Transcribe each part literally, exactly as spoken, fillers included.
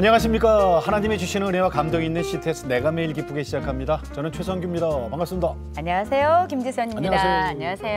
안녕하십니까. 하나님이 주시는 은혜와 감동이 있는 씨티에스 내가 매일 기쁘게 시작합니다. 저는 최성규입니다. 반갑습니다. 안녕하세요. 김지선입니다. 안녕하세요.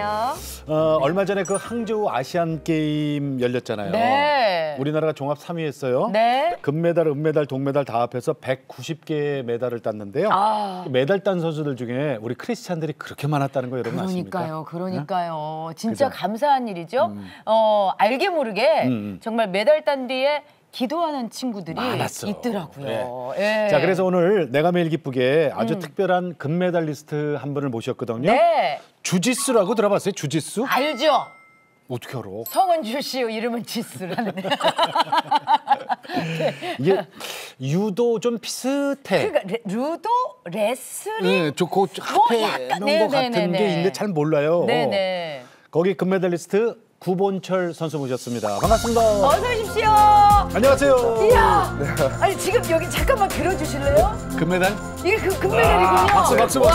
안녕하세요. 어, 네. 얼마 전에 그 항저우 아시안게임 열렸잖아요. 네. 우리나라가 종합 삼 위 했어요. 네. 금메달, 은메달, 동메달 다 합해서 백구십 개의 메달을 땄는데요. 아. 메달 딴 선수들 중에 우리 크리스찬들이 그렇게 많았다는 거 여러분 아십니까? 그러니까요. 그러니까요. 응? 진짜 그죠? 감사한 일이죠. 음. 어, 알게 모르게 음. 정말 메달 딴 뒤에 기도하는 친구들이 많았어. 있더라고요. 네. 예. 자, 그래서 오늘 내가 매일 기쁘게 아주 음. 특별한 금메달리스트 한 분을 모셨거든요. 네. 주짓수라고 들어봤어요? 주짓수? 알죠. 어떻게 알아? 성은 주시오, 이름은 지수라는. 네. 이게 유도 좀 비슷해. 그러니까 유도, 레슬링, 네, 저거 합해 이런 거 같은 게 있는데 잘 몰라요. 네네. 거기 금메달리스트 구본철 선수 모셨습니다. 반갑습니다. 어서 오십시오. 안녕하세요. 이야. 네. 아니 지금 여기 잠깐만 들어주실래요? 금메달? 이게 그 금메달이군요. 박수 박수 박수. 와.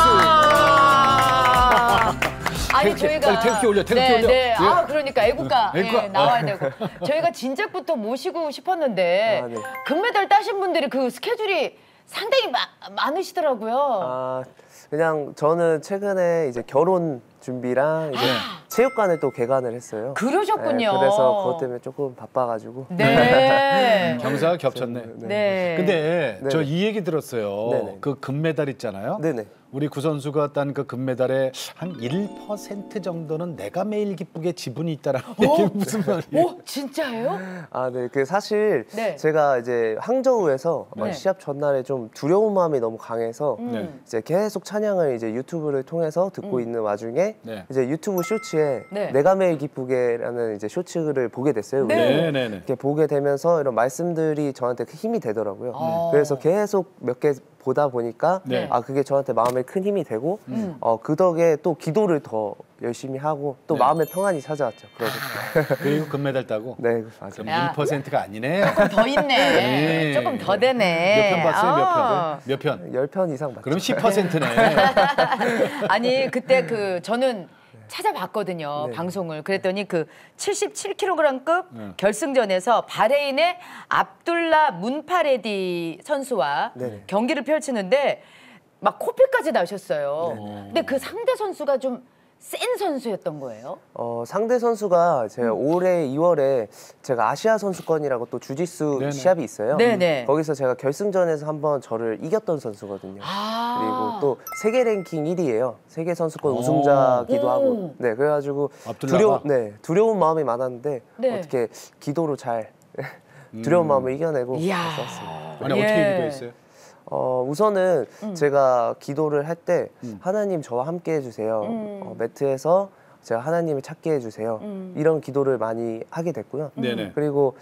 아니 태극기, 저희가 태극기 올려 태극기 네, 올려. 네. 예. 아 그러니까 애국가, 애국가. 예, 나와야 되고 저희가 진작부터 모시고 싶었는데 아, 네. 금메달 따신 분들이 그 스케줄이 상당히 마, 많으시더라고요. 아 그냥 저는 최근에 이제 결혼 준비랑 이제 아. 체육관을 또 개관을 했어요. 그러셨군요. 네, 그래서 그것 때문에 조금 바빠가지고. 네. 경사가 겹쳤네. 네. 네. 근데 네. 저 이 얘기 들었어요. 네네. 그 금메달 있잖아요. 네네. 우리 구 선수가 딴 그 금메달에 한 일 퍼센트 정도는 내가 매일 기쁘게 지분이 있다라는 게 무슨 말이에요? 오, 진짜예요? 아, 네. 그 사실 네. 제가 이제 항저우에서 네. 시합 전날에 좀 두려운 마음이 너무 강해서 음. 이제 계속 찬양을 이제 유튜브를 통해서 듣고 음. 있는 와중에 네. 이제 유튜브 쇼츠에 네. 내가 매일 기쁘게라는 이제 쇼츠를 보게 됐어요. 네. 네. 이렇게 보게 되면서 이런 말씀들이 저한테 힘이 되더라고요. 아. 그래서 계속 몇 개 보다 보니까 네. 아 그게 저한테 마음에 큰 힘이 되고 음. 어, 그 덕에 또 기도를 더 열심히 하고 또 네. 마음의 평안이 찾아왔죠. 그러고. 그리고 금메달 따고? 네, 맞아요. 일 퍼센트가 아니네. 조금 더 있네. 네. 조금 더 되네. 몇 편 봤어요? 아. 몇 편? 몇 편? 열 편 이상 봤죠. 그럼 십 퍼센트네. 아니 그때 그 저는 찾아봤거든요. 네. 방송을. 그랬더니 그 칠십칠 킬로그램급 네. 결승전에서 바레인의 압둘라 문파레디 선수와 네. 경기를 펼치는데 막 코피까지 나셨어요. 네. 근데 그 상대 선수가 좀 센 선수였던 거예요? 어, 상대 선수가 제가 음. 올해 이월에 제가 아시아 선수권이라고 또 주짓수 네네. 시합이 있어요. 네네. 거기서 제가 결승전에서 한번 저를 이겼던 선수거든요. 아 그리고 또 세계 랭킹 일 위예요. 세계 선수권 우승자기도 하고. 네, 그래가지고 두려운, 네, 두려운 마음이 많았는데 네. 어떻게 기도로 잘 두려운 음. 마음을 이겨내고 왔습니다. 아니 예. 어떻게 기도했어요? 어, 우선은 음. 제가 기도를 할 때 음. 하나님 저와 함께 해주세요. 음. 어, 매트에서 제가 하나님을 찾게 해주세요. 음. 이런 기도를 많이 하게 됐고요. 네네. 그리고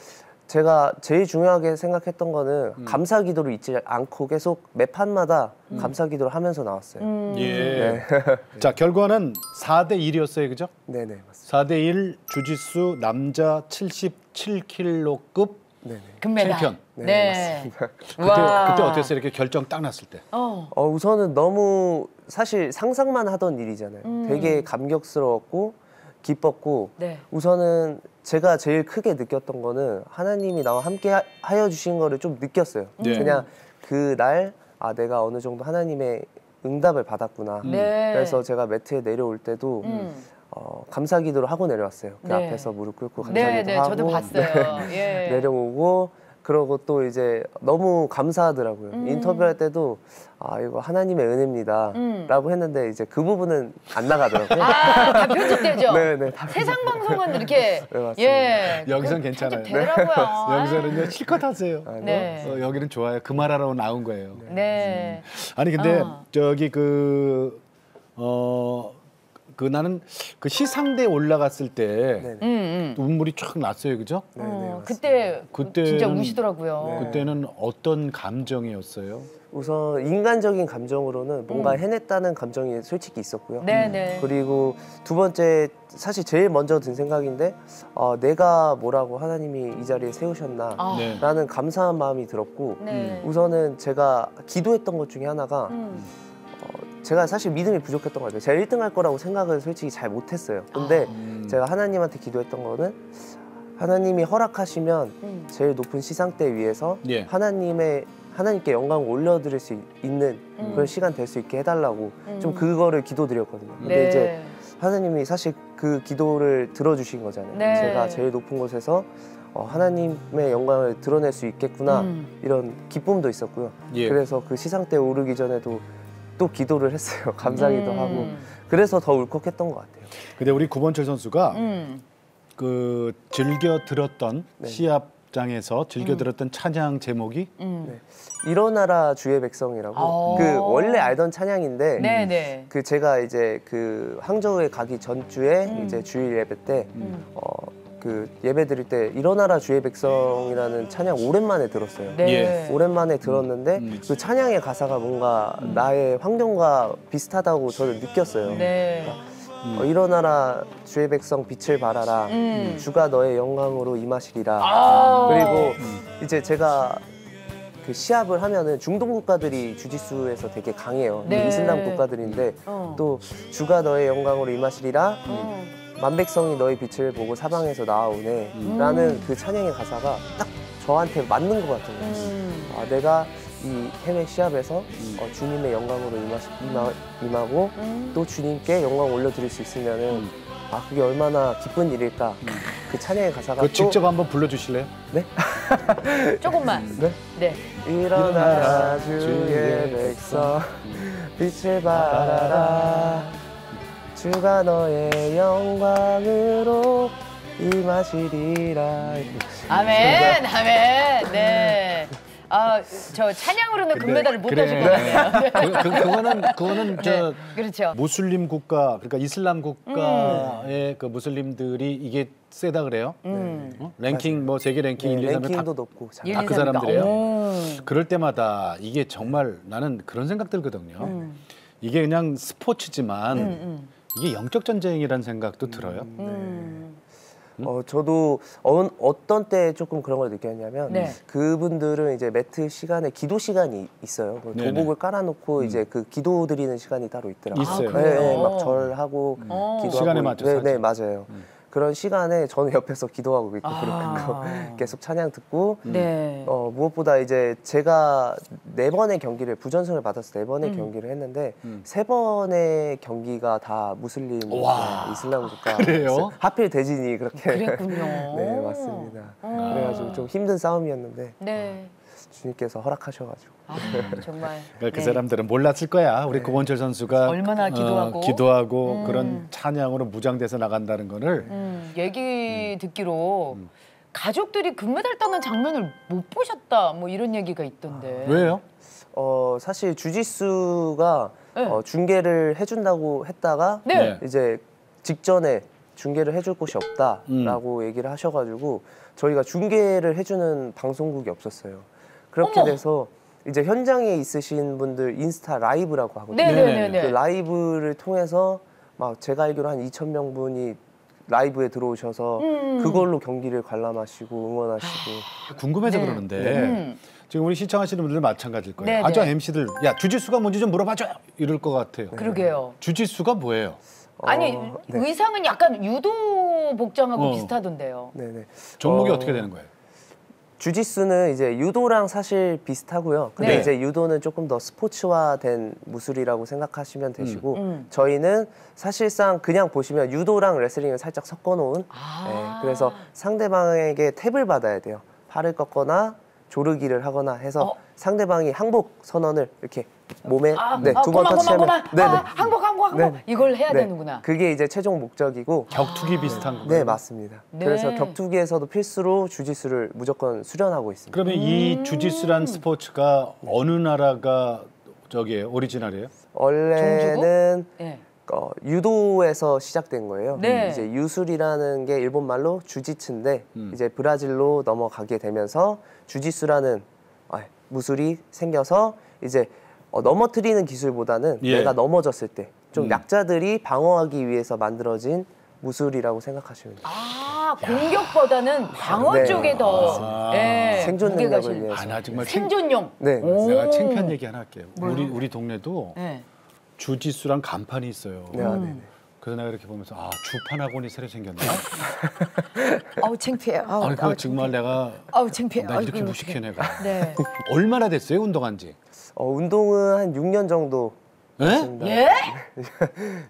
제가 제일 중요하게 생각했던 거는 음. 감사 기도를 잊지 않고 계속 매 판마다 음. 감사 기도를 하면서 나왔어요. 음. 예. 네. 자, 결과는 사 대 일이었어요. 그죠? 네네, 맞습니다. 사 대 일 주짓수 남자 칠십칠 킬로급 네네. 금메달. 칠 편. 네, 네. 맞습니다. 그때, 그때 어땠어요? 이렇게 결정 딱 났을 때. 어. 어, 우선은 너무 사실 상상만 하던 일이잖아요. 음. 되게 감격스러웠고 기뻤고 네. 우선은 제가 제일 크게 느꼈던 거는 하나님이 나와 함께 하, 하여 주신 거를 좀 느꼈어요. 네. 그냥 그 날 아, 내가 어느 정도 하나님의 응답을 받았구나. 네. 그래서 제가 매트에 내려올 때도 음. 어, 감사 기도를 하고 내려왔어요. 그 네. 앞에서 무릎 꿇고 감사 기도 네, 네, 하고 저도 봤어요. 네. 예. 내려오고 그러고 또 이제 너무 감사하더라고요. 음. 인터뷰할 때도 아 이거 하나님의 은혜입니다 음. 라고 했는데 이제 그 부분은 안 나가더라고요. 아, 다 편집되죠? 네네. 다 세상 방송은 이렇게 네, 예 여기선 괜찮아요. 되더라고요. 네. 여기서는요 실컷 하세요. 아, 네. 어, 여기는 좋아요. 그 말하러 나온 거예요. 네. 네. 음. 아니 근데 어. 저기 그 어. 그 나는 그 시상대에 올라갔을 때 음, 음. 눈물이 쫙 났어요, 그죠? 네네, 어, 그때 그때는, 진짜 우시더라고요. 네. 그때는 어떤 감정이었어요? 우선 인간적인 감정으로는 뭔가 음. 해냈다는 감정이 솔직히 있었고요. 네네. 그리고 두 번째 사실 제일 먼저 든 생각인데 어, 내가 뭐라고 하나님이 이 자리에 세우셨나라는 아. 감사한 마음이 들었고 네. 우선은 제가 기도했던 것 중에 하나가 음. 제가 사실 믿음이 부족했던 것 같아요. 제가 일 등 할 거라고 생각은 솔직히 잘 못했어요. 근데 아, 음. 제가 하나님한테 기도했던 거는 하나님이 허락하시면 음. 제일 높은 시상대 위에서 예. 하나님의 하나님께 영광을 올려드릴 수 있는 음. 그런 시간 될 수 있게 해달라고 음. 좀 그거를 기도드렸거든요. 근데 네. 이제 하나님이 사실 그 기도를 들어주신 거잖아요. 네. 제가 제일 높은 곳에서 어, 하나님의 영광을 드러낼 수 있겠구나 음. 이런 기쁨도 있었고요. 예. 그래서 그 시상대에 오르기 전에도 또 기도를 했어요. 감사기도 음. 하고. 그래서 더 울컥했던 것 같아요. 근데 우리 구본철 선수가 음. 그 즐겨 들었던 네. 시합장에서 즐겨 들었던 음. 찬양 제목이 음. 네. 일어나라 주의 백성이라고 그 원래 알던 찬양인데 네. 그 제가 이제 그 항저우에 가기 전주에 음. 이제 주일 예배 때 음. 어. 그 예배 드릴 때 일어나라 주의 백성이라는 찬양 오랜만에 들었어요. 네. 오랜만에 들었는데 음. 그 찬양의 가사가 뭔가 음. 나의 환경과 비슷하다고 저는 느꼈어요. 네. 그러니까 음. 어, 일어나라 주의 백성 빛을 발하라 음. 주가 너의 영광으로 임하시리라. 아 그리고 이제 제가 그 시합을 하면은 중동 국가들이 주짓수에서 되게 강해요. 네. 이슬람 국가들인데 어. 또 주가 너의 영광으로 임하시리라 음. 만백성이 너의 빛을 보고 사방에서 나아오네 음. 라는 그 찬양의 가사가 딱 저한테 맞는 것 같은 거예요. 음. 아, 내가 이 해외 시합에서 음. 어, 주님의 영광으로 임하시, 임하, 임하고 음. 또 주님께 영광 올려드릴 수 있으면 음. 아, 그게 얼마나 기쁜 일일까. 음. 그 찬양의 가사가 또 직접 한번 불러주실래요? 네? 조금만. 네? 네. 일어나라 주의 백성 빛을 발하라 주가 너의 영광으로 임하시리라. 아멘, 아멘. 네. 아, 저 찬양으로는 금메달을 못 그래, 따실 것 같아요. 그, 그, 그거는 그거는 네, 저 그렇죠. 무슬림 국가, 그러니까 이슬람 국가의 음. 그 무슬림들이 이게 세다 그래요. 음. 어? 랭킹 뭐 세계 랭킹 네, 일, 이, 삼 랭킹도 다, 높고 다 그 사람들이에요. 그럴 때마다 이게 정말 나는 그런 생각 들거든요. 음. 이게 그냥 스포츠지만. 음, 음. 이게 영적 전쟁이라는 생각도 들어요. 음. 음. 어 저도 어, 어떤 때 조금 그런 걸 느꼈냐면 네. 그분들은 이제 매트 시간에 기도 시간이 있어요. 네네. 도복을 깔아놓고 음. 이제 그 기도 드리는 시간이 따로 있더라고요. 있어요. 아, 네, 막 절하고 음. 기도하고 시간에 맞춰서. 네, 네, 맞아요. 음. 그런 시간에 저는 옆에서 기도하고 있고 아 그렇게 계속 찬양 듣고 네. 어, 무엇보다 이제 제가 네 번의 경기를 부전승을 받아서 네 번의 음. 경기를 했는데 음. 세 번의 경기가 다 무슬림 와. 이슬람 국가 그래요? 하필 대진이 그렇게 그랬군요. 네 맞습니다. 아. 그래가지고 좀 힘든 싸움이었는데 네. 주님께서 허락하셔가지고 아, 정말 그러니까 네. 그 사람들은 몰랐을 거야. 우리 네. 구본철 선수가 얼마나 기도하고, 어, 기도하고 음. 그런 찬양으로 무장돼서 나간다는 거를 음, 얘기 음. 듣기로 음. 가족들이 금메달 따는 장면을 못 보셨다 뭐 이런 얘기가 있던데 아, 왜요? 어 사실 주짓수가 네. 어, 중계를 해준다고 했다가 네. 이제 직전에 중계를 해줄 곳이 없다라고 음. 얘기를 하셔가지고 저희가 중계를 해주는 방송국이 없었어요. 그렇게 어머. 돼서 이제 현장에 있으신 분들 인스타 라이브라고 하거든요. 네네네. 그 라이브를 통해서 막 제가 알기로 한 이천 명 분이 라이브에 들어오셔서 음. 그걸로 경기를 관람하시고 응원하시고 아, 궁금해서 네. 그러는데 네. 지금 우리 시청하시는 분들 마찬가지일 거예요. 네네. 아주 엠씨들 야 주짓수가 뭔지 좀 물어봐줘 이럴 것 같아요. 네. 그러게요. 주짓수가 뭐예요? 어, 아니 네. 의상은 약간 유도 복장하고 어. 비슷하던데요. 네네. 종목이 어... 어떻게 되는 거예요? 주짓수는 이제 유도랑 사실 비슷하고요. 근데 네. 이제 유도는 조금 더 스포츠화된 무술이라고 생각하시면 되시고 음. 음. 저희는 사실상 그냥 보시면 유도랑 레슬링을 살짝 섞어놓은 아. 네, 그래서 상대방에게 탭을 받아야 돼요. 팔을 꺾거나 조르기를 하거나 해서 어. 상대방이 항복 선언을 이렇게 몸에 아, 네, 아, 두 번 터치하면 네, 아, 네. 항복 항복 항복 네. 이걸 해야 네. 되는구나. 그게 이제 최종 목적이고 격투기 아. 비슷한 거네 맞습니다. 네. 그래서 격투기에서도 필수로 주짓수를 무조건 수련하고 있습니다. 그러면 음. 이 주짓수란 스포츠가 네. 어느 나라가 저기 오리지널이에요? 원래는 네. 어, 유도에서 시작된 거예요. 네. 이제 유술이라는 게 일본 말로 주짓수인데 음. 이제 브라질로 넘어가게 되면서 주짓수라는 아, 무술이 생겨서 이제 어, 넘어뜨리는 기술보다는 예. 내가 넘어졌을 때 좀 음. 약자들이 방어하기 위해서 만들어진 무술이라고 생각하시면 돼요. 아 공격보다는 방어 네. 쪽에 더 아, 네. 생존력을 위해서. 아, 나 정말 생존용. 네. 내가 창피한 얘기 하나 할게요. 뭐요? 우리 우리 동네도. 네. 주짓수랑 간판이 있어요. 네, 네, 네. 그래서 내가 이렇게 보면서 아, 주판학원이 새로 생겼나? 아우 창피해. 아우, 아니, 그거 정말 내가 아우 창피해. 나 이렇게 무식해 내가. 네. 얼마나 됐어요 운동한 지? 어, 운동은 한 육 년 정도. 네? 예?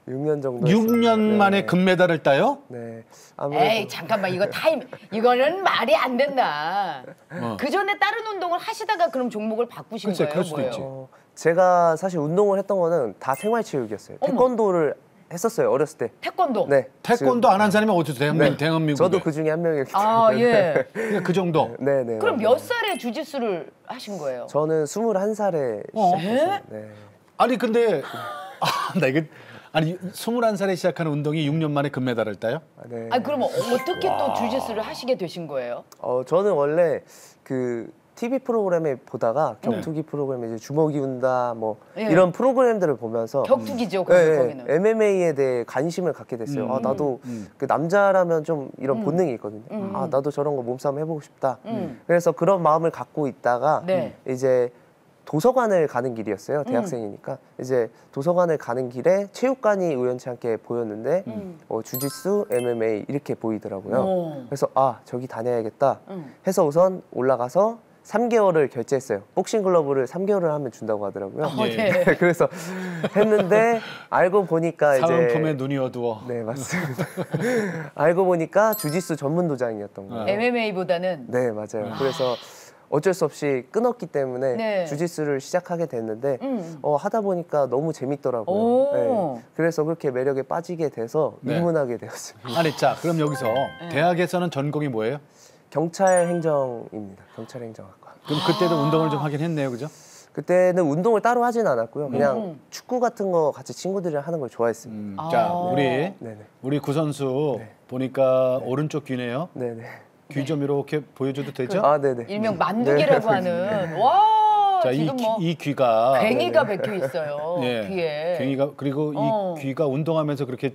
육 년 정도. 육 년 네. 만에 금메달을 따요? 네. 아무래도... 에이 잠깐만 이거 타임 이거는 말이 안 된다. 어. 그 전에 다른 운동을 하시다가 그럼 종목을 바꾸신 글쎄, 거예요? 그럴 수도 뭐예요? 있지. 어, 제가 사실 운동을 했던 거는 다 생활체육이었어요. 어머. 태권도를 했었어요 어렸을 때. 태권도. 네. 태권도 안 한 사람이 어쨌든 대한민국, 네. 대한민국. 저도 그 중에 한 명이었기 때문에. 아 예. 그냥 그 정도. 네네. 네, 그럼 몇 살에 주짓수를 하신 거예요? 저는 스물한 살에 어? 시작했어요. 네. 아니 근데 아, 나 이거 아니 스물한 살에 시작하는 운동이 육 년 만에 금메달을 따요? 네. 아니 그러면 어떻게 와. 또 주짓수를 하시게 되신 거예요? 어 저는 원래 그 티비 프로그램에 보다가 격투기 네. 프로그램에 이제 주먹이 운다 뭐 예. 이런 프로그램들을 보면서 격투기죠. 음. 네, 거기는 엠엠에이에 대해 관심을 갖게 됐어요. 음. 아 나도 음. 그 남자라면 좀 이런 음. 본능이 있거든요. 음. 아 나도 저런 거 몸싸움 해보고 싶다. 음. 그래서 그런 마음을 갖고 있다가 네. 이제 도서관을 가는 길이었어요. 대학생이니까. 음. 이제 도서관을 가는 길에 체육관이 우연치 않게 보였는데 음. 어, 주짓수, 엠엠에이 이렇게 보이더라고요. 오. 그래서 아 저기 다녀야겠다 음. 해서 우선 올라가서 삼 개월을 결제했어요. 복싱 글러브를 삼 개월을 하면 준다고 하더라고요. 아, 네. 그래서 했는데 알고 보니까 이제 사은품에 눈이 어두워. 네 맞습니다. 알고 보니까 주짓수 전문 도장이었던 거예요. 엠엠에이보다는. 네 맞아요. 아. 그래서 어쩔 수 없이 끊었기 때문에 네. 주짓수를 시작하게 됐는데 음. 어, 하다 보니까 너무 재밌더라고요. 네. 그래서 그렇게 매력에 빠지게 돼서 네. 입문하게 되었습니다. 아니 자 그럼 여기서 네. 대학에서는 전공이 뭐예요? 경찰 행정입니다. 경찰 행정학과. 그럼 그때도 아 운동을 좀 하긴 했네요, 그죠? 그때는 운동을 따로 하진 않았고요. 그냥 음. 축구 같은 거 같이 친구들이랑 하는 걸 좋아했습니다. 음. 아 자 우리 네네. 우리 구선수 네. 보니까 네. 오른쪽 귀네요. 네네. 귀 좀 이렇게 보여줘도 되죠? 그, 아, 네네. 일명 만두개라고 네. 하는. 와, 자, 지금 이, 뭐 이 귀가 괭이가 박혀 있어요. 네. 귀에. 괭이가 그리고 어. 이 귀가 운동하면서 그렇게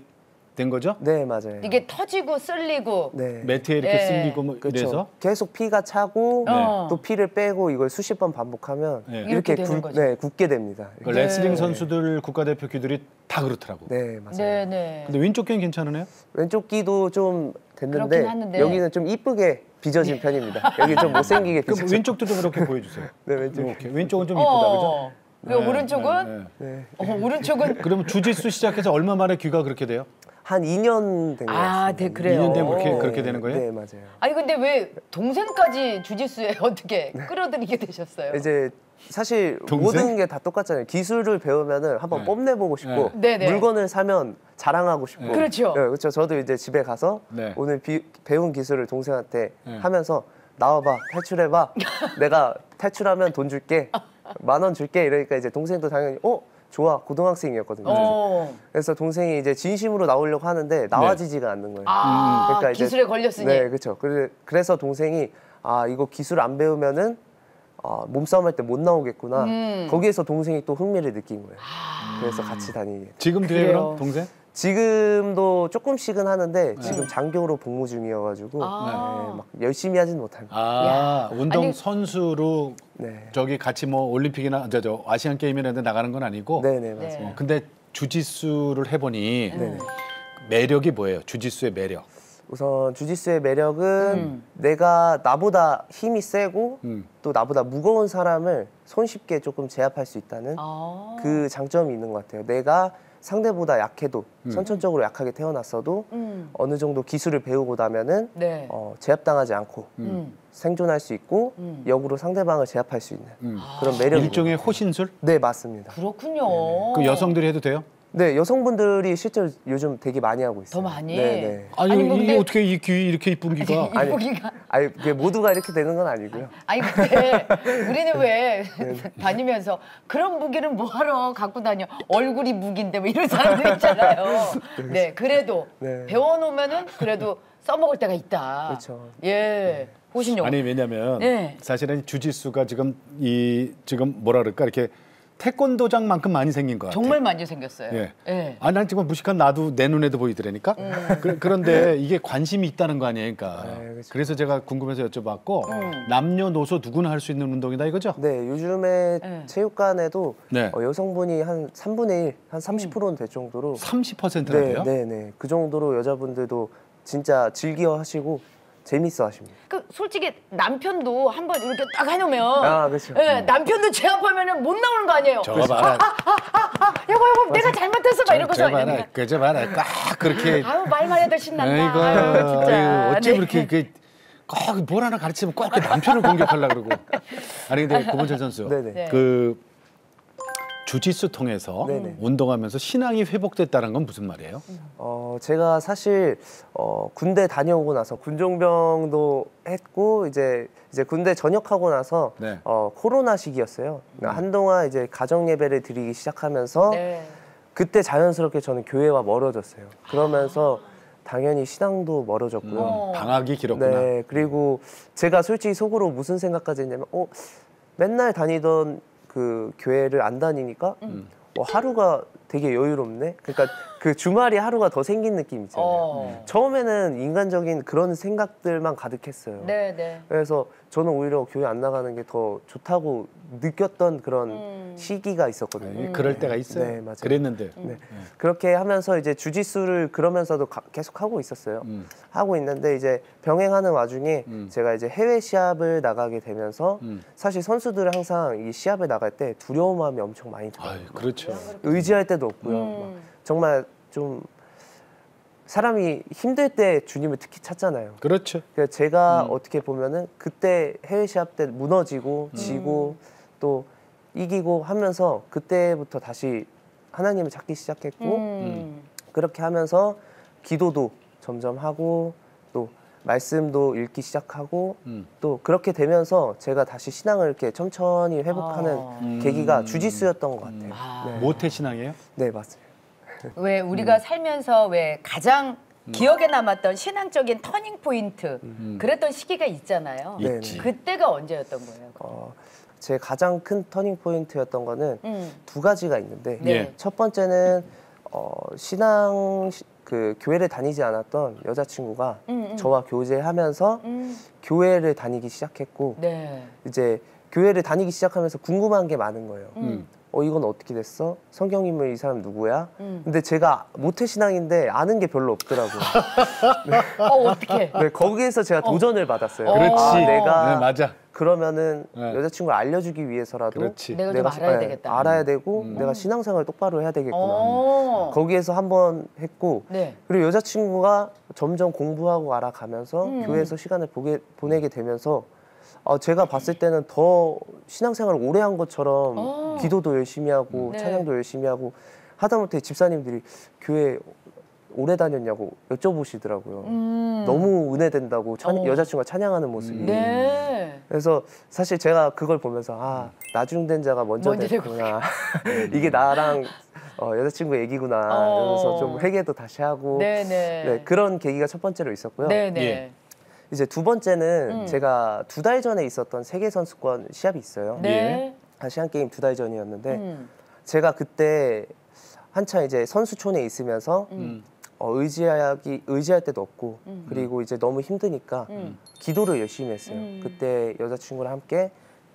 된 거죠? 네, 맞아요. 이게 터지고 쓸리고 네. 매트에 이렇게 네. 쓸리고 뭐 그렇죠. 이래서 계속 피가 차고 네. 또 피를 빼고 이걸 수십 번 반복하면 네. 이렇게, 이렇게 굵, 네, 굵게 됩니다. 이렇게. 네. 레슬링 선수들 국가대표 귀들이 다 그렇더라고. 네, 맞아요. 네, 네. 근데 왼쪽 귀는 괜찮으네요? 왼쪽 귀도 좀 됐는데 하는데. 여기는 좀 이쁘게 빚어진 네. 편입니다. 여기 좀 못생기게 빚어진. 그럼 왼쪽도 좀 이렇게 보여주세요. 네, 왼쪽. 이렇게. 왼쪽은 좀 이쁘다, 어. 그죠? 네, 오른쪽은? 네, 네. 어, 오른쪽은? 그럼 주짓수 시작해서 얼마 만에 귀가 그렇게 돼요? 한 이 년 된 것 같습니다. 아, 네, 그래요. 이 년 되면 그렇게, 그렇게 되는 거예요? 네, 맞아요. 아니, 근데 왜 동생까지 주짓수에 어떻게 끌어들이게 되셨어요? 이제 사실 동생? 모든 게 다 똑같잖아요. 기술을 배우면은 한번 네. 뽐내보고 싶고 네. 네. 물건을 사면 자랑하고 싶고 네. 그렇죠. 네, 그렇죠. 저도 이제 집에 가서 네. 오늘 비, 배운 기술을 동생한테 네. 하면서 나와봐, 탈출해봐. 내가 탈출하면 돈 줄게. 만 원 줄게. 이러니까 이제 동생도 당연히 어? 좋아, 고등학생이었거든요. 오. 그래서 동생이 이제 진심으로 나오려고 하는데 나와지지가 네. 않는 거예요. 아, 그러니까 이제, 기술에 걸렸으니. 네, 그렇죠. 그래서 동생이 아 이거 기술 안 배우면은 아, 몸싸움할 때 못 나오겠구나. 음. 거기에서 동생이 또 흥미를 느낀 거예요. 아. 그래서 같이 다니게. 지금 돼요, 그럼 동생? 지금도 조금씩은 하는데 네. 지금 장교로 복무 중이어가지고 아. 네, 막 열심히 하진 못합니다. 아, 운동 아니, 선수로 네. 저기 같이 뭐 올림픽이나 저, 저 아시안 게임이나 나가는 건 아니고. 네네 맞아요. 네. 근데 주짓수를 해보니 네네. 매력이 뭐예요? 주짓수의 매력. 우선 주짓수의 매력은 음. 내가 나보다 힘이 세고 음. 또 나보다 무거운 사람을 손쉽게 조금 제압할 수 있다는 아. 그 장점이 있는 것 같아요. 내가 상대보다 약해도 음. 선천적으로 약하게 태어났어도 음. 어느 정도 기술을 배우고 나면은 네. 어, 제압당하지 않고 음. 생존할 수 있고 음. 역으로 상대방을 제압할 수 있는 음. 그런 매력이 일종의 호신술? 네 맞습니다. 그렇군요. 네네. 그 여성들이 해도 돼요? 네 여성분들이 실제로 요즘 되게 많이 하고 있어요. 더 많이? 네네. 아니, 아니 근데... 어떻게 이 귀 이렇게 이쁜 귀가? 아니, 귀가. 아니 그게 모두가 이렇게 되는 건 아니고요. 아니 근데 우리는 왜 다니면서 그런 무기는 뭐하러 갖고 다녀? 얼굴이 무기인데 뭐 이런 사람들 있잖아요. 네 그래도 네. 배워놓으면은 그래도 써먹을 때가 있다. 그렇죠. 예. 네. 호신용. 아니 왜냐면 네. 사실은 주짓수가 지금 이 지금 뭐라 그럴까 이렇게. 태권도장만큼 많이 생긴 것 같아요. 정말 많이 생겼어요. 예. 예. 아, 난 지금 무식한 나도 내 눈에도 보이더라니까. 음. 그, 그런데 이게 관심이 있다는 거 아니에요, 그러니까. 네, 그래서 제가 궁금해서 여쭤봤고 음. 남녀노소 누구나 할 수 있는 운동이다 이거죠? 네, 요즘에 네. 체육관에도 네. 어, 여성분이 한 삼분의 일, 한 삼십 퍼센트는 될 정도로. 삼십 퍼센트라고요? 네, 네, 네. 그 정도로 여자분들도 진짜 즐겨 하시고. 재밌어 하십니다. 그 솔직히 남편도 한번 이렇게 딱 해놓으면 아, 그렇죠. 예, 음. 남편도 제압하면 못 나오는 거 아니에요. 저거 봐라. 아, 아, 아, 아, 여보 여보 맞아. 내가 잘못했어 막 이러고서. 저거 봐라. 그저 봐라. 꽉 그렇게. 아유 말만 해도 신난다. 아이고, 아유, 진짜. 아유, 어째 네. 그렇게 그, 꼭 뭘 하나 가르치면 꼭 이렇게 남편을 공격하려고 그러고. 아니 근데 구본철 선수. 네네. 그 주짓수 통해서 네네. 운동하면서 신앙이 회복됐다는 건 무슨 말이에요? 어, 제가 사실 어, 군대 다녀오고 나서 군종병도 했고 이제 이제 군대 전역하고 나서 네. 어, 코로나 시기였어요. 음. 한동안 이제 가정 예배를 드리기 시작하면서 네. 그때 자연스럽게 저는 교회와 멀어졌어요. 그러면서 아. 당연히 신앙도 멀어졌고요. 음, 방학이 길었구나. 네, 그리고 제가 솔직히 속으로 무슨 생각까지 했냐면 어, 맨날 다니던 그 교회를 안 다니니까 음. 어, 하루가 되게 여유롭네. 그러니까 그 주말이 하루가 더 생긴 느낌 있잖아요. 어. 처음에는 인간적인 그런 생각들만 가득했어요. 네네. 그래서 저는 오히려 교회 안 나가는 게 더 좋다고 느꼈던 그런 음. 시기가 있었거든요. 네, 그럴 때가 있어요. 네, 맞아요. 그랬는데 네. 음. 그렇게 하면서 이제 주짓수를 그러면서도 가, 계속 하고 있었어요. 음. 하고 있는데 이제 병행하는 와중에 음. 제가 이제 해외 시합을 나가게 되면서 음. 사실 선수들은 항상 이 시합에 나갈 때 두려운 마음이 엄청 많이 들어요. 아유, 그렇죠. 의지할 때도 없고요. 음. 막 정말 좀 사람이 힘들 때 주님을 특히 찾잖아요. 그렇죠. 그러니까 제가 음. 어떻게 보면은 그때 해외 시합 때 무너지고 음. 지고 또 이기고 하면서 그때부터 다시 하나님을 찾기 시작했고 음. 그렇게 하면서 기도도 점점 하고 또 말씀도 읽기 시작하고 음. 또 그렇게 되면서 제가 다시 신앙을 이렇게 천천히 회복하는 아. 음. 계기가 주짓수였던 것 같아요. 아. 네. 모태 신앙이에요? 네, 맞습니다. 왜 우리가 음. 살면서 왜 가장 음. 기억에 남았던 신앙적인 터닝 포인트 음. 그랬던 시기가 있잖아요. 있지. 그때가 언제였던 거예요? 어, 제 가장 큰 터닝 포인트였던 거는 음. 두 가지가 있는데 네. 첫 번째는 어, 신앙 그 교회를 다니지 않았던 여자친구가 음, 음. 저와 교제하면서 음. 교회를 다니기 시작했고 네. 이제 교회를 다니기 시작하면서 궁금한 게 많은 거예요. 음. 어 이건 어떻게 됐어? 성경 인물 이 사람 누구야? 음. 근데 제가 모태 신앙인데 아는 게 별로 없더라고요. 네. 어 어떻게? 네 거기에서 제가 어. 도전을 받았어요. 그렇지. 아, 내가 네, 맞아. 그러면은 네. 여자친구를 알려주기 위해서라도 그렇지. 내가, 내가 알아야 네, 되겠다. 알아야 되고 음. 내가 신앙생활 똑바로 해야 되겠구나. 오. 거기에서 한번 했고 네. 그리고 여자친구가 점점 공부하고 알아가면서 음. 교회에서 시간을 보게, 보내게 되면서. 어, 제가 봤을 때는 더 신앙생활을 오래 한 것처럼 오. 기도도 열심히 하고 네. 찬양도 열심히 하고 하다못해 집사님들이 교회 오래 다녔냐고 여쭤보시더라고요. 음. 너무 은혜된다고 찬, 여자친구가 찬양하는 모습이. 네. 그래서 사실 제가 그걸 보면서 아 나중된 자가 먼저, 먼저 됐구나. 이게 나랑 어, 여자친구 얘기구나. 그래서 좀 회개도 다시 하고 네네. 네, 그런 계기가 첫 번째로 있었고요. 네네. 예. 이제 두 번째는 음. 제가 두 달 전에 있었던 세계 선수권 시합이 있어요. 네. 아시안 게임 두 달 전이었는데 음. 제가 그때 한참 이제 선수촌에 있으면서 음. 어, 의지하기 의지할 데도 없고 음. 그리고 이제 너무 힘드니까 음. 기도를 열심히 했어요. 음. 그때 여자친구랑 함께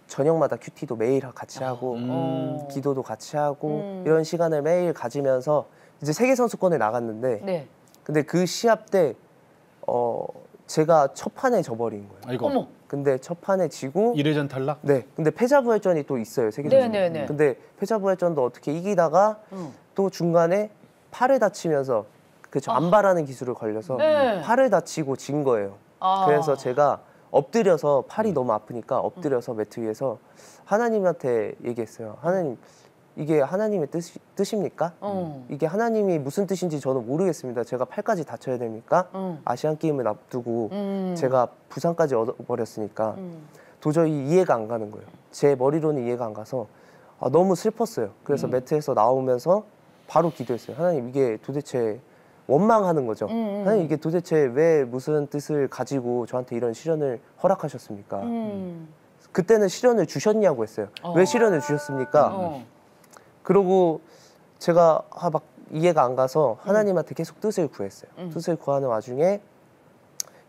저녁마다 큐티도 매일 같이 하고 음. 기도도 같이 하고 음. 이런 시간을 매일 가지면서 이제 세계 선수권에 나갔는데 네. 근데 그 시합 때 어. 제가 첫 판에 져버린 거예요. 아이고. 어머. 근데 첫 판에 지고 일 회전 탈락? 네. 근데 패자부활전이 또 있어요. 세계선수권. 네네네. 근데 패자부활전도 어떻게 이기다가 음. 또 중간에 팔을 다치면서 그쵸 아. 안바라는 기술을 걸려서 네. 팔을 다치고 진 거예요. 아. 그래서 제가 엎드려서 팔이 음. 너무 아프니까 엎드려서 매트 위에서 하나님한테 얘기했어요. 하나님 이게 하나님의 뜻, 뜻입니까? 음. 이게 하나님이 무슨 뜻인지 저는 모르겠습니다. 제가 팔까지 다쳐야 됩니까? 음. 아시안게임을 앞두고 음. 제가 부상까지 얻어버렸으니까 음. 도저히 이해가 안 가는 거예요. 제 머리로는 이해가 안 가서 아, 너무 슬펐어요. 그래서 음. 매트에서 나오면서 바로 기도했어요. 하나님 이게 도대체 원망하는 거죠. 음. 하나님 이게 도대체 왜 무슨 뜻을 가지고 저한테 이런 시련을 허락하셨습니까? 음. 그때는 시련을 주셨냐고 했어요. 어. 왜 시련을 주셨습니까? 어. 그러고 제가 아, 막 이해가 안 가서 하나님한테 계속 뜻을 구했어요. 음. 뜻을 구하는 와중에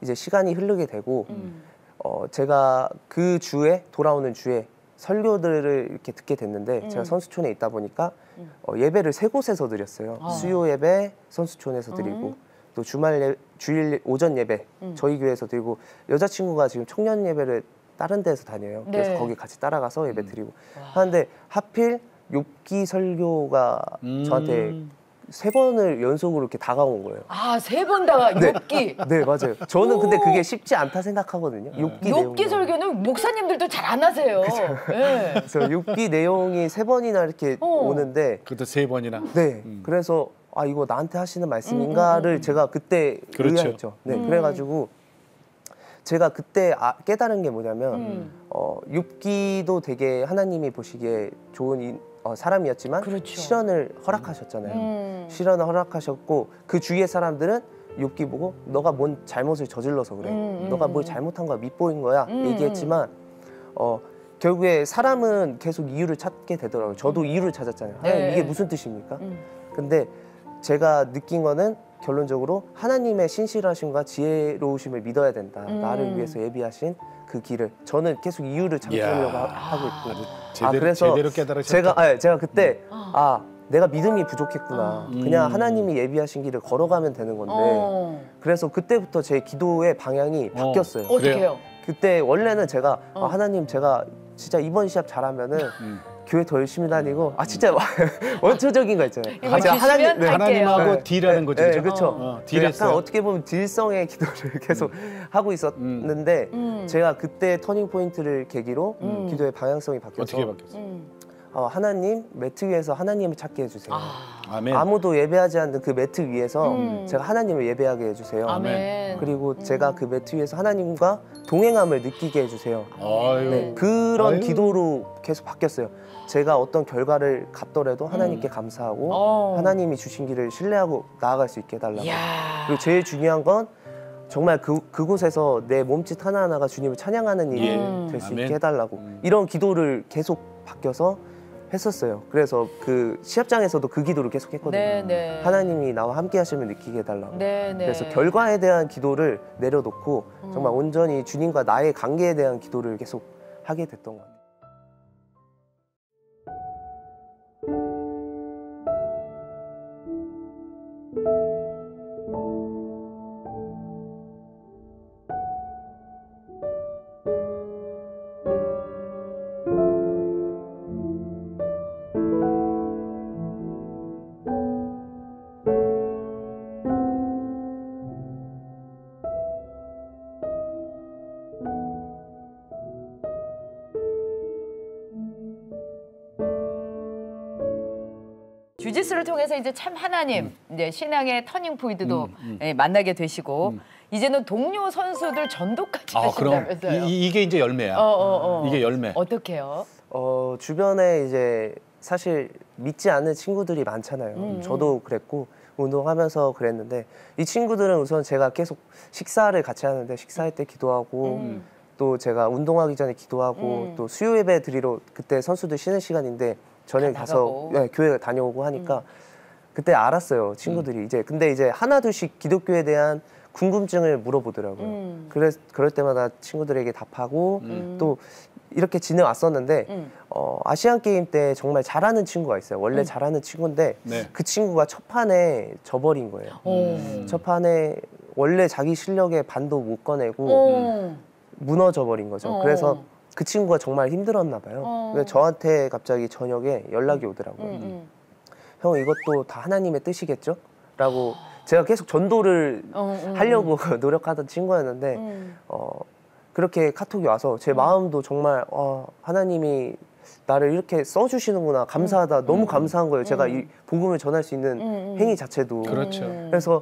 이제 시간이 흐르게 되고 음. 어, 제가 그 주에 돌아오는 주에 설교들을 이렇게 듣게 됐는데 음. 제가 선수촌에 있다 보니까 음. 어, 예배를 세 곳에서 드렸어요. 아. 수요 예배 선수촌에서 드리고 음. 또 주말 예, 주일 오전 예배 음. 저희 교회에서 드리고 여자친구가 지금 청년 예배를 다른 데서 다녀요. 네. 그래서 거기 같이 따라가서 예배 드리고 음. 하는데 하필 욥기 설교가 음. 저한테 세 번을 연속으로 이렇게 다가온 거예요. 아, 세 번 다가 욥기. 네, 맞아요. 저는 오. 근데 그게 쉽지 않다 생각하거든요. 욥기 욥기 설교는 목사님들도 잘 안 하세요. 네. 그래서 욥기 내용이 세 번이나 이렇게 어. 오는데 그것도 세 번이나. 네. 음. 그래서 아, 이거 나한테 하시는 말씀인가를 음, 음, 음. 제가 그때 그렇죠. 의아했죠. 네. 음. 그래 가지고 제가 그때 아, 깨달은 게 뭐냐면 음. 어, 욥기도 되게 하나님이 보시기에 좋은 인, 어, 사람이었지만 그렇죠. 시련을 허락하셨잖아요. 음. 시련을 허락하셨고 그 주위의 사람들은 욥기 보고 너가 뭔 잘못을 저질러서 그래. 음. 너가 뭘 잘못한 거야. 밉보인 거야. 음. 얘기했지만 어, 결국에 사람은 계속 이유를 찾게 되더라고요. 저도 이유를 찾았잖아요. 네. 하나님, 이게 무슨 뜻입니까? 음. 근데 제가 느낀 거는 결론적으로 하나님의 신실하심과 지혜로우심을 믿어야 된다. 음. 나를 위해서 예비하신 그 길을 저는 계속 이유를 찾으려고 하, 하고 있고 아, 제대로, 아 그래서 제대로 깨달으셨다. 제가 아, 제가 그때 음. 아 내가 믿음이 부족했구나. 음. 그냥 하나님이 예비하신 길을 걸어가면 되는 건데 어. 그래서 그때부터 제 기도의 방향이 어. 바뀌었어요. 어떻게요? 그때 원래는 제가 어. 아, 하나님 제가 진짜 이번 시합 잘하면은. 음. 교회 더 열심히 다니고 아 진짜 원초적인 거 있잖아요. 아, 하나님, 네. 하나님하고 딜하는 네. 거죠. 네. 그렇죠. 어, 약간 어떻게 보면 딜성의 기도를 계속 음. 하고 있었는데 음. 제가 그때 터닝 포인트를 계기로 음. 기도의 방향성이 바뀌어서 어떻게 바뀌었어요? 음. 어, 하나님 매트 위에서 하나님을 찾게 해주세요. 아, 아멘. 아무도 예배하지 않는 그 매트 위에서 음. 제가 하나님을 예배하게 해주세요. 아멘. 그리고 음. 제가 그 매트 위에서 하나님과 동행함을 느끼게 해주세요. 네, 그런 아유. 기도로 계속 바뀌었어요. 제가 어떤 결과를 갚더라도 하나님께 음. 감사하고 오. 하나님이 주신 길을 신뢰하고 나아갈 수 있게 해달라고. 야. 그리고 제일 중요한 건 정말 그, 그곳에서 내 몸짓 하나하나가 주님을 찬양하는 일이 음. 될 수 있게 해달라고. 음. 이런 기도를 계속 바뀌어서 했었어요. 그래서 그 시합장에서도 그 기도를 계속 했거든요. 네네. 하나님이 나와 함께 하시면 느끼게 해달라고. 네네. 그래서 결과에 대한 기도를 내려놓고 음. 정말 온전히 주님과 나의 관계에 대한 기도를 계속 하게 됐던 것 같아요. 주짓수를 통해서 이제 참 하나님, 음. 이제 신앙의 터닝 포인트도 음, 음. 만나게 되시고 음. 이제는 동료 선수들 전도까지 아, 하신다면서요. 이, 이게 이제 열매야. 어, 어, 어. 이게 열매. 어떻게요? 어, 주변에 이제 사실 믿지 않는 친구들이 많잖아요. 음. 저도 그랬고 운동하면서 그랬는데 이 친구들은 우선 제가 계속 식사를 같이 하는데 식사할 때 기도하고 음. 또 제가 운동하기 전에 기도하고 음. 또 수요 예배 드리러 그때 선수들 쉬는 시간인데 저녁에 가서 네, 교회 다녀오고 하니까 음. 그때 알았어요. 친구들이 음. 이제 근데 이제 하나둘씩 기독교에 대한 궁금증을 물어보더라고요. 음. 그래 그럴 때마다 친구들에게 답하고 음. 또 이렇게 지내왔었는데 음. 어, 아시안 게임 때 정말 잘하는 친구가 있어요. 원래 음. 잘하는 친구인데 네. 그 친구가 첫 판에 져버린 거예요. 음. 첫 판에 원래 자기 실력의 반도 못 꺼내고 음. 무너져 버린 거죠. 어. 그래서 그 친구가 정말 힘들었나 봐요. 어. 근데 저한테 갑자기 저녁에 연락이 오더라고요. 음, 음. 형 이것도 다 하나님의 뜻이겠죠? 라고 제가 계속 전도를 어, 음, 하려고 음. 노력하던 친구였는데 음. 어, 그렇게 카톡이 와서 제 음. 마음도 정말 어, 하나님이 나를 이렇게 써주시는구나. 감사하다. 음. 너무 감사한 거예요. 음. 제가 이 복음을 전할 수 있는 음. 행위 자체도. 그렇죠. 그래서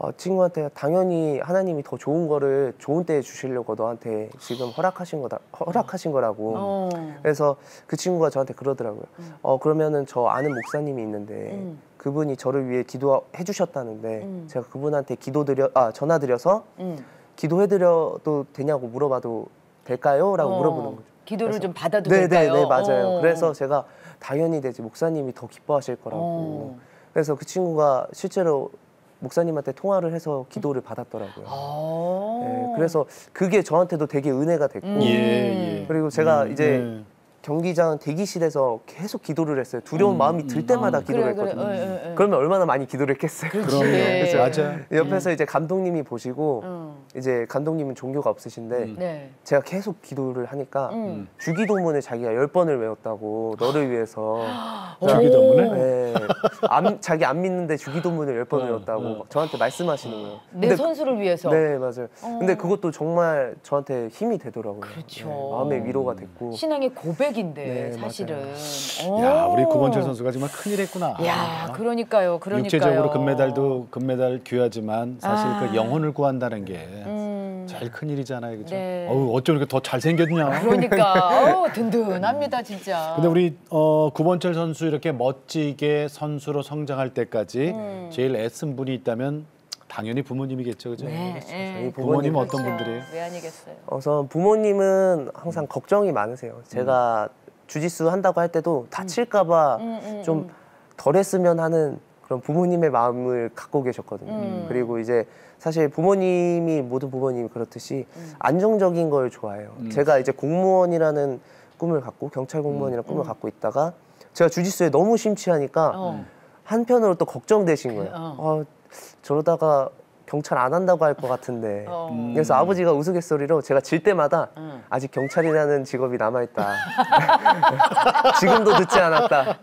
어, 친구한테 당연히 하나님이 더 좋은 거를 좋은 때에 주시려고 너한테 지금 허락하신 거다, 허락하신 거라고. 어. 그래서 그 친구가 저한테 그러더라고요. 음. 어, 그러면은 저 아는 목사님이 있는데 음. 그분이 저를 위해 기도해 주셨다는데 음. 제가 그분한테 기도드려, 아, 전화드려서 음. 기도해드려도 되냐고 물어봐도 될까요? 라고 어. 물어보는 거죠. 기도를 그래서, 좀 받아도 네네, 될까요? 네네, 맞아요. 어. 그래서 제가 당연히 되지 목사님이 더 기뻐하실 거라고. 어. 그래서 그 친구가 실제로 목사님한테 통화를 해서 기도를 받았더라고요. 아 네, 그래서 그게 저한테도 되게 은혜가 됐고 음. 예, 예. 그리고 제가 음, 이제 예. 경기장 대기실에서 계속 기도를 했어요. 두려운 음, 마음이 들 때마다 아, 기도를 그래, 했거든요. 그래, 그래, 음. 그러면 얼마나 많이 기도를 했겠어요. 그렇죠. 네. 맞아요. 옆에서 음. 이제 감독님이 보시고 음. 이제 감독님은 종교가 없으신데 음. 네. 제가 계속 기도를 하니까 음. 주기도문을 자기가 열 번을 외웠다고 너를 위해서 주기도문을? 네. 안, 자기 안 믿는데 주기도문을 열 번을 어, 외웠다고 어. 저한테 말씀하시는 거예요. 어. 내 근데, 선수를 위해서? 네, 맞아요. 어. 근데 그것도 정말 저한테 힘이 되더라고요. 그렇죠. 네, 마음의 위로가 됐고 신앙의 고백 인데 네, 사실은. 야, 우리 구본철 선수가 정말 큰일 했구나. 야, 그러니까요, 그러니까요. 육체적으로 금메달도 금메달 귀하지만 사실 아. 그 영혼을 구한다는 게 음. 제일 큰 일이잖아요, 그죠? 네. 어우, 어쩜 이렇게 더 잘생겼냐. 그러니까, 어우, 든든합니다, 진짜. 근데 우리 어, 구본철 선수 이렇게 멋지게 선수로 성장할 때까지 음. 제일 애쓴 분이 있다면 당연히 부모님이겠죠, 그죠? 네, 네. 부모님 그렇죠. 어떤 분들이에요? 왜 아니겠어요? 우선 부모님은 항상 걱정이 많으세요. 제가 음. 주짓수 한다고 할 때도 다칠까봐 음, 음, 좀 음. 덜 했으면 하는 그런 부모님의 마음을 갖고 계셨거든요. 음. 그리고 이제 사실 부모님이 모든 부모님이 그렇듯이 음. 안정적인 걸 좋아해요. 음. 제가 이제 공무원이라는 꿈을 갖고 경찰 공무원이라는 음. 꿈을 음. 갖고 있다가 제가 주짓수에 너무 심취하니까 어. 한편으로 또 걱정되신 거예요. 어. 어, 저러다가 경찰 안 한다고 할 것 같은데 어. 그래서 아버지가 우스갯소리로 제가 질 때마다 음. 아직 경찰이라는 직업이 남아있다 지금도 늦지 않았다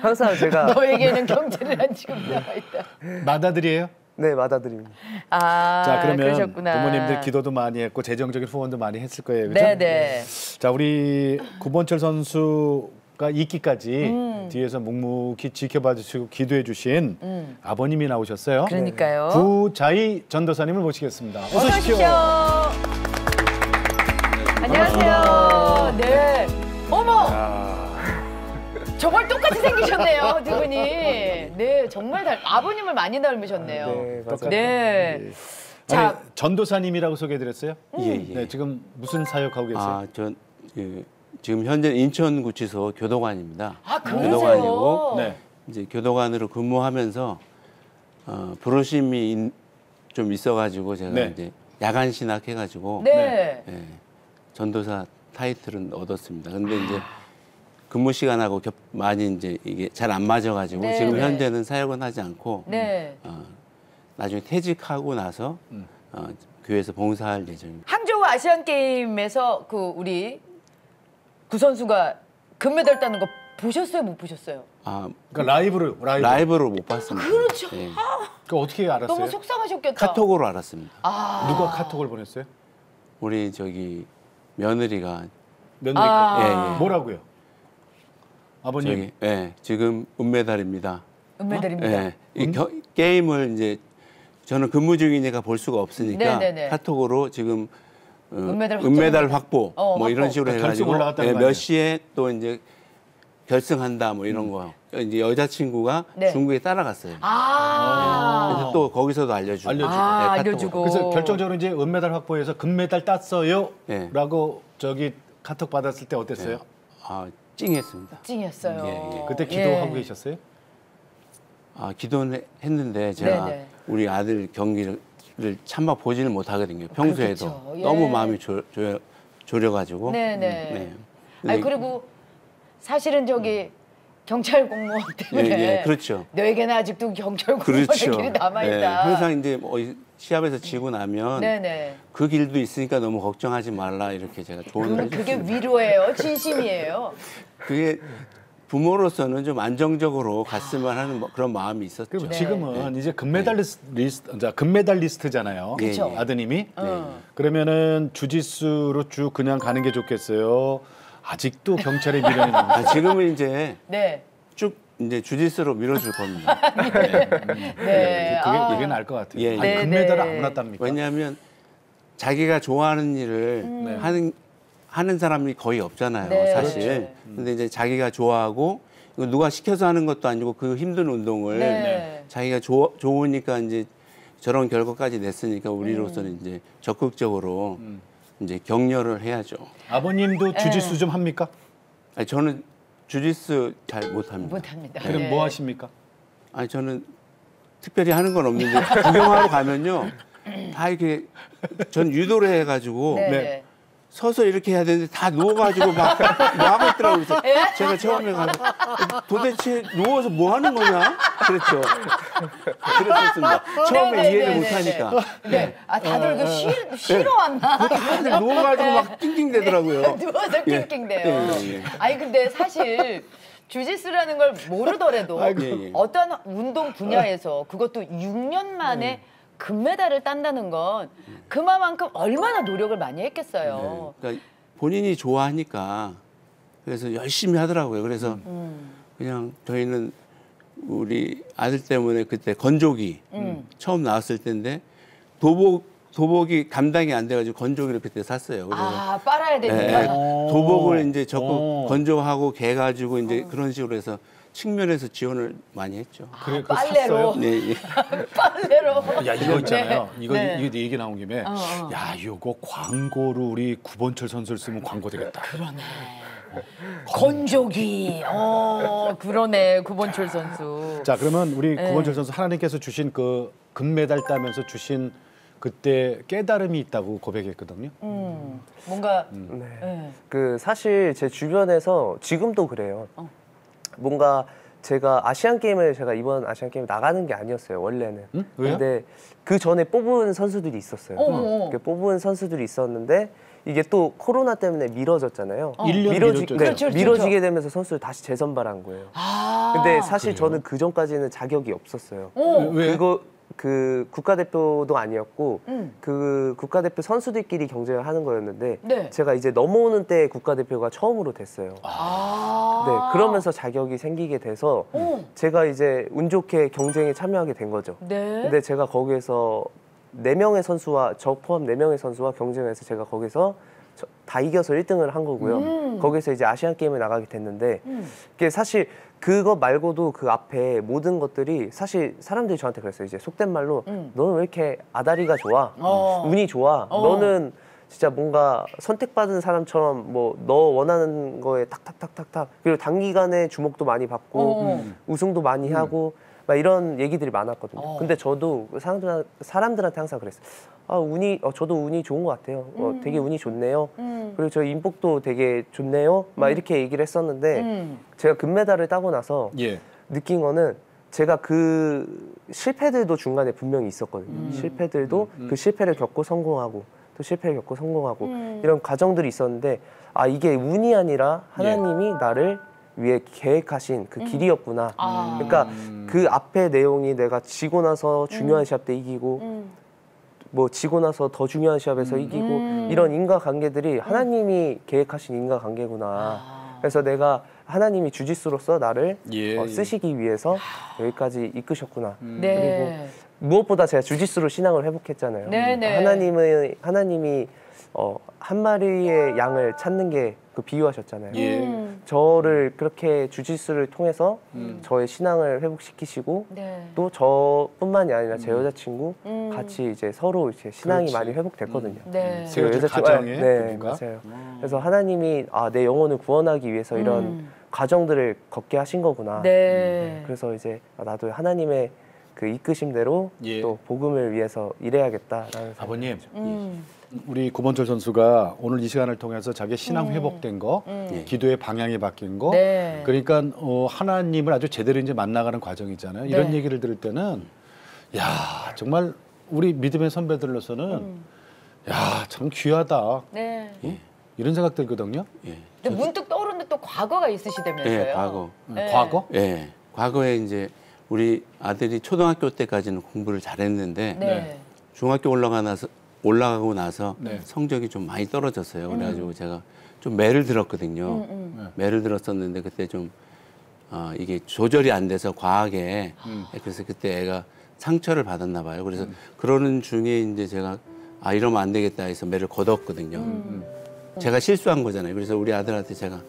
항상 제가 너에게는 경찰이라는 직업이 남아있다 맏아들이에요? 네, 맏아들입니다. 아, 자, 그러면 그러셨구나. 부모님들 기도도 많이 했고 재정적인 후원도 많이 했을 거예요, 그죠? 네네. 자, 우리 구본철 선수 있기까지 음. 뒤에서 묵묵히 지켜봐 주시고 기도해 주신 음. 아버님이 나오셨어요. 그러니까요. 구자희 전도사님을 모시겠습니다. 어서 오십시오. 오십시오. 안녕하세요. 네. 어머. 정말 똑같이 생기셨네요, 두 분이. 네, 정말 닮, 아버님을 많이 닮으셨네요. 아, 네, 맞아요. 네. 네. 자, 아니, 전도사님이라고 소개해드렸어요? 음. 예, 예. 네, 지금 무슨 사역하고 계세요? 아, 전 예. 지금 현재 인천구치소 교도관입니다. 아, 교도관이고 네. 이제 교도관으로 근무하면서 어, 부르심이 인, 좀 있어가지고 제가 네. 이제 야간 신학해가지고 네. 네, 전도사 타이틀은 얻었습니다. 근데 이제 근무 시간하고 겹, 많이 이제 이게 잘 안 맞아가지고 네. 지금 현재는 사역은 하지 않고 네. 어, 나중에 퇴직하고 나서 어, 교회에서 봉사할 예정입니다. 항저우 아시안게임에서 그 우리 구 선수가 금메달 따는 거 보셨어요? 못 보셨어요? 아, 그러니까 라이브로 라이브로, 라이브로 못 봤습니다. 그렇죠. 네. 그 어떻게 알았어요? 너무 속상하셨겠다. 카톡으로 알았습니다. 아. 누가 카톡을 보냈어요? 우리 저기 며느리가 며느리가 아. 예, 예. 뭐라고요? 아버님. 저기, 예, 지금 은메달입니다. 은메달입니다. 어? 예, 이 겨, 게임을 이제 저는 근무 중이니까 볼 수가 없으니까 네네네. 카톡으로 지금. 은메달, 은메달 확보, 어, 뭐 확보. 이런 식으로 해가지고 네, 몇 시에 또 이제 결승한다 뭐 이런 음. 거. 이제 여자친구가 네. 중국에 따라갔어요. 아 네. 그래서 또 거기서도 알려주고, 알려주고. 아, 네, 알려주고. 그래서 결정적으로 이제 은메달 확보해서 금메달 땄어요라고 네. 저기 카톡 받았을 때 어땠어요? 네. 아, 찡했습니다. 찡했어요. 예, 예. 그때 기도하고 예. 계셨어요? 아, 기도는 했는데 제가 네네. 우리 아들 경기를 참아 보지를 못하거든요. 평소에도 그렇죠. 예. 너무 마음이 조, 조, 졸여가지고. 네네. 네. 아, 그리고 사실은 저기 음. 경찰 공무원 때문에. 예, 예. 그렇죠. 너에게는 아직도 경찰 공무원의 그렇죠. 길이 남아있다. 예. 항상 이제 뭐 시합에서 지고 나면 네네. 그 길도 있으니까 너무 걱정하지 말라 이렇게 제가 조언을 해줬습니다. 그게 위로예요, 진심이에요. 그게. 부모로서는 좀 안정적으로 갔으면 하는 그런 마음이 있었죠. 네. 지금은 네. 이제 금메달리스트, 네. 금메달리스트잖아요. 그렇죠. 아드님이. 네. 그러면은 주짓수로 쭉 그냥 가는 게 좋겠어요. 아직도 경찰에 미련이 남아. 아, 지금은 이제 네. 쭉 이제 주짓수로 밀어줄 겁니다. 네. 네. 네. 그게 아. 이게 나을 것 같아요. 예. 아니, 금메달을 아무나 땁니까? 왜냐하면 자기가 좋아하는 일을 음. 하는. 하는 사람이 거의 없잖아요, 네, 사실. 그렇죠. 근데 이제 자기가 좋아하고 이거 누가 시켜서 하는 것도 아니고 그 힘든 운동을 네. 자기가 조, 좋으니까 이제 저런 결과까지 냈으니까 우리로서는 음. 이제 적극적으로 음. 이제 격려를 해야죠. 아버님도 주짓수 좀 합니까? 아니, 저는 주짓수 잘 못합니다. 못합니다. 네. 그럼 뭐 하십니까? 아니 저는 특별히 하는 건 없는데 구경하러 가면요 다 이렇게 전 유도를 해가지고 네. 서서 이렇게 해야 되는데 다 누워가지고 막 뭐 하고 있더라고요. 그래서 제가 처음에 가서 도대체 누워서 뭐 하는 거냐? 그랬죠. 그랬었습니다. 처음에 네네, 이해를 못하니까. 네. 네. 아, 다들 그 쉬, 쉬러 왔나? 네. 누워가지고 네. 막 낑낑대더라고요. 누워서 낑낑대요. 네. 네. 네. 아니, 근데 사실 주짓수라는 걸 모르더라도 네. 어떤 운동 분야에서 그것도 육 년 만에 음. 금메달을 딴다는 건 그만큼 얼마나 노력을 많이 했겠어요. 네, 그러니까 본인이 좋아하니까 그래서 열심히 하더라고요. 그래서 음. 그냥 저희는 우리 아들 때문에 그때 건조기 음. 처음 나왔을 때인데 도복, 도복이 감당이 안 돼가지고 건조기를 그때 샀어요. 그래서 아, 빨아야 되니까. 네, 도복을 이제 적극 건조하고 개 가지고 이제 어. 그런 식으로 해서 측면에서 지원을 많이 했죠. 아, 그래, 빨래로. 네, 예. 빨래로. 야 이거 있잖아요. 네. 이거 네. 이거 얘기 나온 김에 어, 어. 야 이거 광고로 우리 구본철 선수를 쓰면 광고 되겠다. 그러네. 어, 건조기. 어 그러네 구본철 선수. 자 그러면 우리 네. 구본철 선수 하나님께서 주신 그 금메달 따면서 주신 그때 깨달음이 있다고 고백했거든요. 음 뭔가 음. 네. 네. 그 사실 제 주변에서 지금도 그래요. 어. 뭔가 제가 아시안게임을 제가 이번 아시안게임 나가는 게 아니었어요 원래는. 응? 왜요? 근데 그 전에 뽑은 선수들이 있었어요. 어. 뽑은 선수들이 있었는데 이게 또 코로나 때문에 미뤄졌잖아요. 어. 미뤄지, 네, 그렇죠, 그렇죠. 미뤄지게 되면서 선수를 다시 재선발한 거예요. 아 근데 사실 그래요? 저는 그 전까지는 자격이 없었어요. 어. 왜? 그거 그 국가대표도 아니었고 음. 그 국가대표 선수들끼리 경쟁을 하는 거였는데 네. 제가 이제 넘어오는 때 국가대표가 처음으로 됐어요. 아 네, 그러면서 자격이 생기게 돼서 음. 제가 이제 운 좋게 경쟁에 참여하게 된 거죠. 네. 근데 제가 거기에서 네 명의 선수와 저 포함 네 명의 선수와 경쟁해서 제가 거기서 다 이겨서 일 등을 한 거고요. 음. 거기서 이제 아시안게임에 나가게 됐는데 음. 그게 사실 그거 말고도 그 앞에 모든 것들이 사실 사람들이 저한테 그랬어요. 이제 속된 말로 음. 너는 왜 이렇게 아다리가 좋아? 어. 운이 좋아? 어. 너는 진짜 뭔가 선택받은 사람처럼 뭐 너 원하는 거에 탁탁탁탁탁 그리고 단기간에 주목도 많이 받고 음. 우승도 많이 음. 하고 막 이런 얘기들이 많았거든요. 어. 근데 저도 사람들, 사람들한테 항상 그랬어요. 아, 운이, 어, 저도 운이 좋은 것 같아요. 어, 음. 되게 운이 좋네요. 음. 그리고 저 인복도 되게 좋네요. 막 음. 이렇게 얘기를 했었는데 음. 제가 금메달을 따고 나서 예. 느낀 거는 제가 그 실패들도 중간에 분명히 있었거든요. 음. 실패들도 음. 음. 그 실패를 겪고 성공하고 또 실패를 겪고 성공하고 음. 이런 과정들이 있었는데 아, 이게 운이 아니라 하나님이 예. 나를 위에 계획하신 그 음. 길이었구나. 아. 그러니까 그 앞에 내용이 내가 지고 나서 중요한 음. 시합 때 이기고 음. 뭐 지고 나서 더 중요한 시합에서 음. 이기고 음. 이런 인과관계들이 하나님이 음. 계획하신 인과관계구나. 아. 그래서 내가 하나님이 주짓수로서 나를 예, 어, 쓰시기 위해서 예. 여기까지 이끄셨구나. 음. 네. 그리고 무엇보다 제가 주짓수로 신앙을 회복했잖아요. 네, 네. 하나님은, 하나님이 어, 한 마리의 양을 찾는 게 그 비유하셨잖아요. 예. 저를 그렇게 주짓수를 통해서 음. 저의 신앙을 회복시키시고 네. 또 저뿐만이 아니라 제 여자친구 음. 같이 이제 서로 이제 신앙이 그렇지. 많이 회복됐거든요. 음. 네. 제 여자친구 가정에 네, 맞아요. 음. 그래서 하나님이 아, 내 영혼을 구원하기 위해서 이런 음. 과정들을 걷게 하신 거구나. 네. 음. 그래서 이제 나도 하나님의 그 이끄심대로 예. 또 복음을 위해서 일해야겠다라는 아버님. 우리 구본철 선수가 오늘 이 시간을 통해서 자기 신앙 회복된 거, 음. 음. 기도의 방향이 바뀐 거, 네. 그러니까 어, 하나님을 아주 제대로 이제 만나가는 과정이잖아요. 이런 네. 얘기를 들을 때는 야 정말 우리 믿음의 선배들로서는 음. 야 참 귀하다. 네. 예? 이런 생각 들거든요. 예. 근데 문득 떠오르는 또 과거가 있으시다면서요? 예, 과거. 네. 과거? 예. 과거에 이제 우리 아들이 초등학교 때까지는 공부를 잘했는데 네. 중학교 올라가 나서. 올라가고 나서 네. 성적이 좀 많이 떨어졌어요. 그래가지고 음. 제가 좀 매를 들었거든요. 음, 음. 매를 들었었는데 그때 좀 어, 이게 조절이 안 돼서 과하게 음. 그래서 그때 애가 상처를 받았나 봐요. 그래서 음. 그러는 중에 이제 제가 아 이러면 안 되겠다 해서 매를 걷었거든요. 음. 음. 제가 실수한 거잖아요. 그래서 우리 아들한테 제가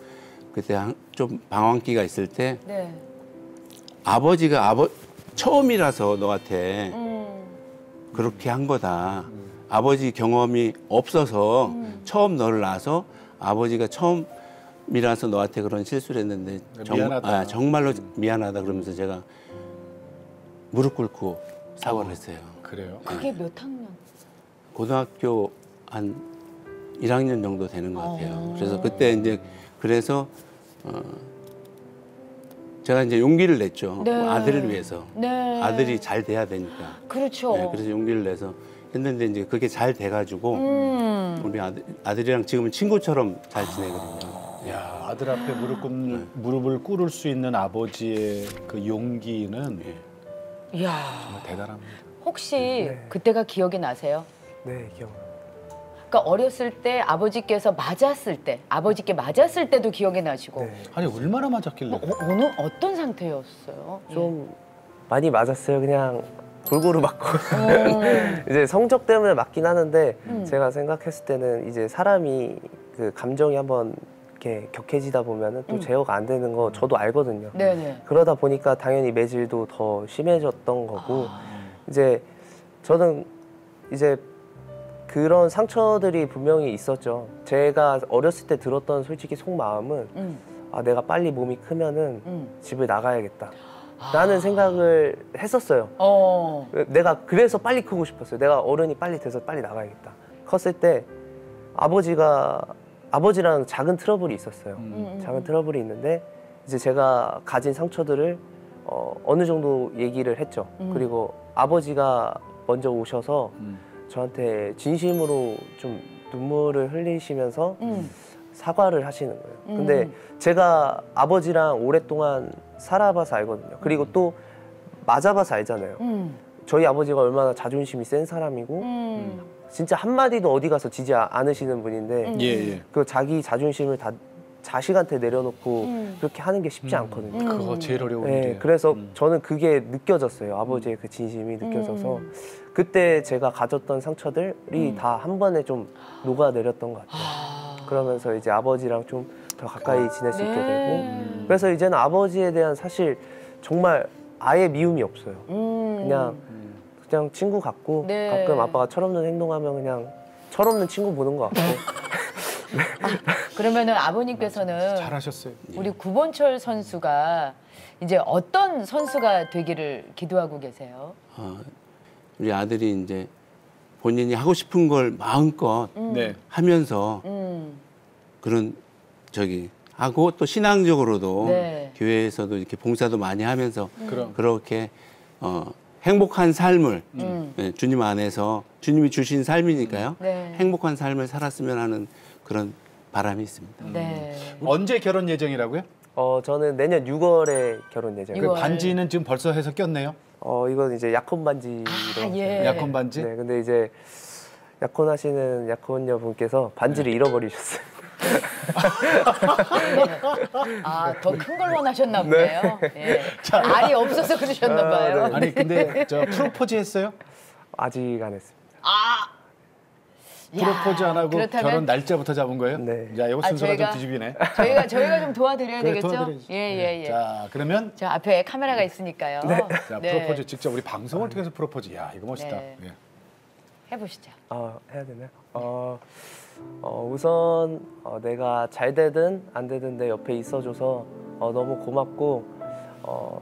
그때 한, 좀 방황기가 있을 때 네. 아버지가 아버 처음이라서 너한테 음. 그렇게 한 거다. 음. 아버지 경험이 없어서 음. 처음 너를 낳아서 아버지가 처음 미라서 너한테 그런 실수를 했는데 정, 미안하다. 아, 정말로 미안하다 그러면서 제가 무릎 꿇고 사과를 어, 했어요. 그래요? 그게 네. 몇 학년? 고등학교 한 일 학년 정도 되는 것 같아요. 아. 그래서 그때 이제 그래서 어, 제가 이제 용기를 냈죠. 네. 아들을 위해서. 네. 아들이 잘 돼야 되니까. 그렇죠. 네, 그래서 용기를 내서 했는데 이제 그게 잘 돼가지고 음. 우리 아들, 아들이랑 지금은 친구처럼 잘 지내거든요. 야, 아들 앞에 무릎 꿇는, 네. 무릎을 꿇을 수 있는 아버지의 그 용기는 네. 야. 정말 대단합니다. 혹시 네. 그때가 기억이 나세요? 네, 기억나요. 그러니까 어렸을 때 아버지께서 맞았을 때, 아버지께 맞았을 때도 기억이 나시고. 네. 아니, 얼마나 맞았길래? 뭐, 어, 어느, 어떤 상태였어요? 좀 예. 많이 맞았어요. 그냥 골고루 맞고. 음. 이제 성적 때문에 맞긴 하는데 음. 제가 생각했을 때는 이제 사람이 그 감정이 한번 이렇게 격해지다 보면 또 음. 제어가 안 되는 거 저도 알거든요. 네네. 그러다 보니까 당연히 매질도 더 심해졌던 거고 아. 이제 저는 이제 그런 상처들이 분명히 있었죠. 제가 어렸을 때 들었던 솔직히 속마음은 음. 아, 내가 빨리 몸이 크면은 음. 집을 나가야겠다 라는 아. 생각을 했었어요. 어. 내가 그래서 빨리 크고 싶었어요. 내가 어른이 빨리 돼서 빨리 나가야겠다. 컸을 때 아버지가 아버지랑 작은 트러블이 있었어요. 음. 작은 트러블이 있는데 이제 제가 가진 상처들을 어, 어느 정도 얘기를 했죠. 음. 그리고 아버지가 먼저 오셔서 음. 저한테 진심으로 좀 눈물을 흘리시면서 음. 사과를 하시는 거예요. 음. 근데 제가 아버지랑 오랫동안 살아봐서 알거든요. 그리고 또 맞아봐서 알잖아요. 음. 저희 아버지가 얼마나 자존심이 센 사람이고 음. 음. 진짜 한마디도 어디 가서 지지 않으시는 분인데 음. 예, 예. 그 자기 자존심을 다 자식한테 내려놓고 음. 그렇게 하는 게 쉽지 음. 않거든요. 음. 그거 제일 어려운 네, 일이에요. 그래서 음. 저는 그게 느껴졌어요. 아버지의 그 진심이 느껴져서 음. 그때 제가 가졌던 상처들이 음. 다 한 번에 좀 녹아내렸던 것 같아요. 아. 그러면서 이제 아버지랑 좀 더 가까이 지낼 수 네. 있게 되고 음. 그래서 이제는 아버지에 대한 사실 정말 아예 미움이 없어요. 음. 그냥 그냥 친구 같고 네. 가끔 아빠가 철없는 행동하면 그냥 철없는 친구 보는 것 같고 네. 아, 그러면은 아버님께서는 잘하셨어요. 우리 구본철 선수가 이제 어떤 선수가 되기를 기도하고 계세요? 아, 우리 아들이 이제 본인이 하고 싶은 걸 마음껏 음. 하면서 음. 그런 저기 하고 또 신앙적으로도 네. 교회에서도 이렇게 봉사도 많이 하면서 음. 그렇게 어. 행복한 삶을 음. 예, 주님 안에서 주님이 주신 삶이니까요. 네. 행복한 삶을 살았으면 하는 그런 바람이 있습니다. 네. 음. 언제 결혼 예정이라고요? 어, 저는 내년 유월에 결혼 예정이에요. 그 반지는 지금 벌써 해서 꼈네요? 어, 이건 이제 약혼 반지. 아, 예. 약혼 반지? 네, 근데 이제 약혼하시는 약혼녀분께서 반지를 네. 잃어버리셨어요. 아, 더 큰 걸 원하셨나 보네요. 네. 예. 자, 알이 없어서 그러셨나 봐요. 아, 네. 아니 근데 저 프로포즈 했어요? 아직 안 했습니다. 아, 프로포즈 안 하고 그렇다면... 결혼 날짜부터 잡은 거예요? 네. 야, 이거 순서가 아, 저희가, 좀 뒤집이네. 저희가 저희가 좀 도와드려야 그래, 되겠죠? 예예예. 예, 예. 자, 그러면 저 앞에 카메라가 있으니까요. 네. 자, 프로포즈 네. 직접 우리 방송을 통해서 프로포즈. 야, 이거 멋있다. 네. 예. 해보시죠. 어, 해야 되나요? 어. 어, 우선 어, 내가 잘 되든 안 되든 내 옆에 있어줘서 어, 너무 고맙고 어,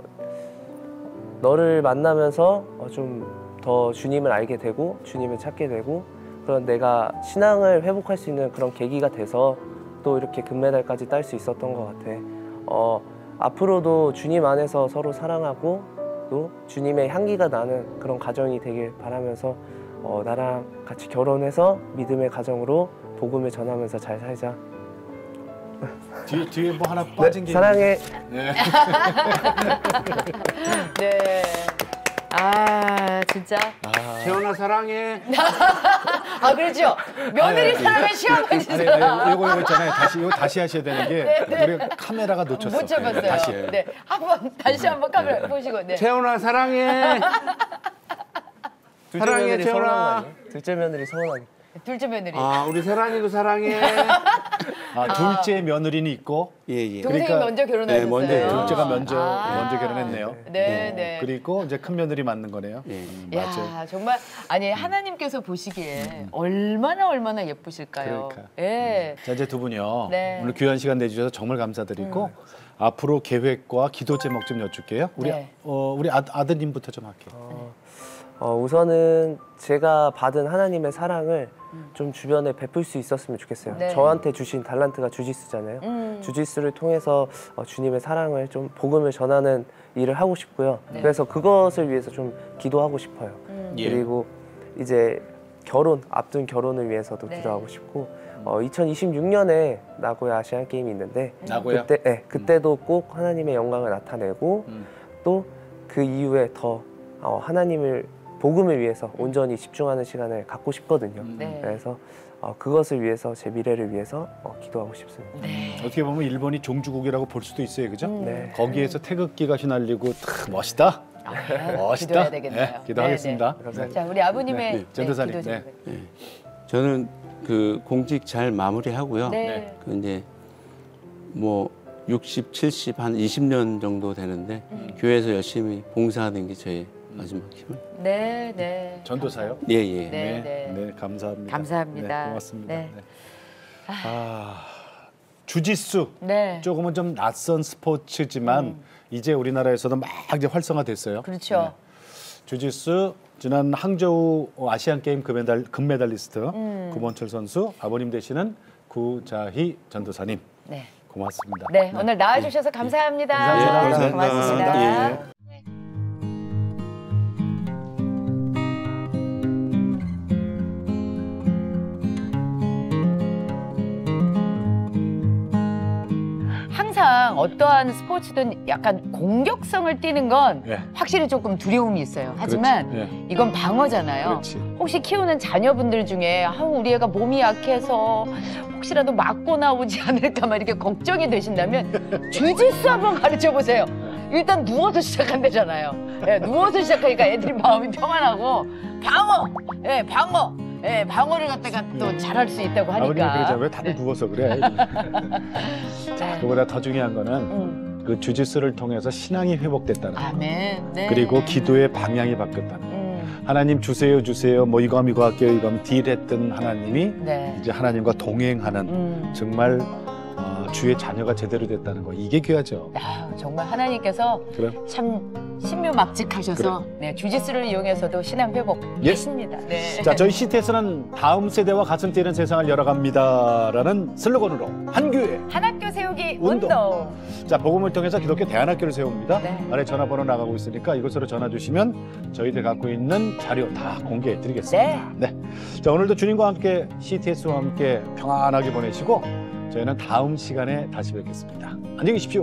너를 만나면서 어, 좀 더 주님을 알게 되고 주님을 찾게 되고 그런 내가 신앙을 회복할 수 있는 그런 계기가 돼서 또 이렇게 금메달까지 딸 수 있었던 것 같아. 어, 앞으로도 주님 안에서 서로 사랑하고 또 주님의 향기가 나는 그런 가정이 되길 바라면서 어, 나랑 같이 결혼해서 믿음의 가정으로 복음을 전하면서 잘 살자. 뒤에, 뒤에 뭐 하나 빠진 네, 게 사랑해. 네. 네. 아, 진짜. 아... 재원아 사랑해. 아, 그렇죠. 며느리 사랑해, 시어머니 사랑해. 이거 있잖아요. 다시 이거 다시 하셔야 되는 게 네, 네. 우리 카메라가 놓쳤어. 못 잡았어요. 네, 다시. 네. 한번 다시 한번 카메라 네. 보시고. 네. 재원아 사랑해. 둘째 사랑해, 며느리 재원아. 서운한 거 아니에요? 둘째 며느리 서운하게. 둘째 며느리. 아, 우리 세란이도 사랑해. 아, 둘째 아. 며느리는 있고. 예, 예. 동생이 그러니까, 먼저 결혼했어요. 네, 먼저 둘째가 먼저 아. 먼저 결혼했네요. 네, 네. 네. 그리고 이제 큰 며느리 맞는 거네요. 예. 음, 야, 맞아요. 정말 아니 하나님께서 보시기에 음. 얼마나 얼마나 예쁘실까요. 그러니까. 예. 음. 자, 이제 두 분이요. 네. 오늘 귀한 시간 내주셔서 정말 감사드리고. 음. 앞으로 계획과 기도 제목 좀 여쭐게요. 우리, 네. 어, 우리 아, 아드님부터 좀 할게요. 어, 어, 우선은 제가 받은 하나님의 사랑을 음. 좀 주변에 베풀 수 있었으면 좋겠어요. 네. 저한테 주신 달란트가 주짓수잖아요. 음. 주짓수를 통해서 어, 주님의 사랑을 좀 복음을 전하는 일을 하고 싶고요. 네. 그래서 그것을 위해서 좀 기도하고 싶어요. 음. 예. 그리고 이제 결혼, 앞둔 결혼을 위해서도 네. 기도하고 싶고 어, 이천이십육 년에 나고야 아시안게임이 있는데 나고야? 그때, 네, 그때도 음. 꼭 하나님의 영광을 나타내고 음. 또 그 이후에 더 어, 하나님을 복음을 위해서 온전히 집중하는 시간을 갖고 싶거든요. 음. 네. 그래서 어, 그것을 위해서 제 미래를 위해서 어, 기도하고 싶습니다. 네. 어떻게 보면 일본이 종주국이라고 볼 수도 있어요. 그죠? 음. 네. 거기에서 태극기가 휘날리고 탁 멋있다. 아, 멋있다. 기도해야 되겠네요. 네, 기도하겠습니다. 네, 네. 자, 우리 아버님의 네. 네, 전도사님. 기도 네. 네. 저는 그 공직 잘 마무리하고요. 네. 그 이제 뭐 육십, 칠십 한 이십 년 정도 되는데 음. 교회에서 열심히 봉사하는 게 저의 마지막 힘을. 네, 네. 전도사요? 예, 예. 네, 네. 네, 감사합니다. 감사합니다. 네, 고맙습니다. 네. 네. 아, 주짓수. 네. 조금은 좀 낯선 스포츠지만 음. 이제 우리나라에서도 막 이제 활성화됐어요. 그렇죠. 네. 주짓수 지난 항저우 아시안게임 금메달, 금메달리스트 음. 구본철 선수, 아버님 되시는 구자희 전도사님. 네. 고맙습니다. 네, 네. 오늘 나와주셔서 네. 감사합니다. 감사합니다. 네. 고맙습니다. 고맙습니다. 예. 어떠한 스포츠든 약간 공격성을 띠는 건 예. 확실히 조금 두려움이 있어요. 하지만 예. 이건 방어잖아요. 그렇지. 혹시 키우는 자녀분들 중에 아, 우리 애가 몸이 약해서 혹시라도 맞고 나오지 않을까 막 이렇게 걱정이 되신다면 주짓수 한번 가르쳐보세요. 일단 누워서 시작한대잖아요. 예, 누워서 시작하니까 애들이 마음이 평안하고 방어! 예, 방어! 예, 방어를 갖다가 또 잘할 수 있다고 하니까. 아버님이 그러자. 왜 다들 누워서 그래? 자, 그보다 더 중요한 거는 음. 그 주짓수를 통해서 신앙이 회복됐다는 거. 아멘. 네. 그리고 기도의 방향이 바뀌었다는 거. 음. 하나님 주세요, 주세요. 뭐 이거 하면 이거 할게요, 이거 하면 딜했던 하나님이 네. 이제 하나님과 동행하는 음. 정말 어, 주의 자녀가 제대로 됐다는 거. 이게 귀하죠. 야, 정말 하나님께서 그럼. 참. 신묘막직하셔서 그래. 네, 주짓수를 이용해서도 신앙 회복했습니다. 예. 네. 자, 저희 씨티에스는 다음 세대와 가슴 뛰는 세상을 열어갑니다라는 슬로건으로 한 교회 한 학교 세우기 운동. 운동. 자, 복음을 통해서 기독교 대안학교를 세웁니다. 네. 아래 전화번호 나가고 있으니까 이곳으로 전화 주시면 저희들 갖고 있는 자료 다 공개해드리겠습니다. 네. 네. 자, 오늘도 주님과 함께 씨티에스와 함께 평안하게 보내시고 저희는 다음 시간에 다시 뵙겠습니다. 안녕히 계십시오.